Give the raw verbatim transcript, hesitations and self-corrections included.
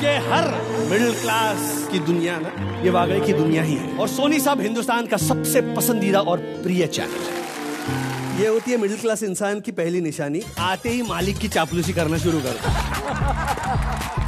के हर middle class की दुनिया ना ये वागले की दुनिया ही है। और सोनी साहब हिंदुस्तान का सबसे पसंदीदा और प्रिय चैनल है। ये होती है मिडिल क्लास इंसान की पहली निशानी, आते ही मालिक की चापलूसी करना शुरू कर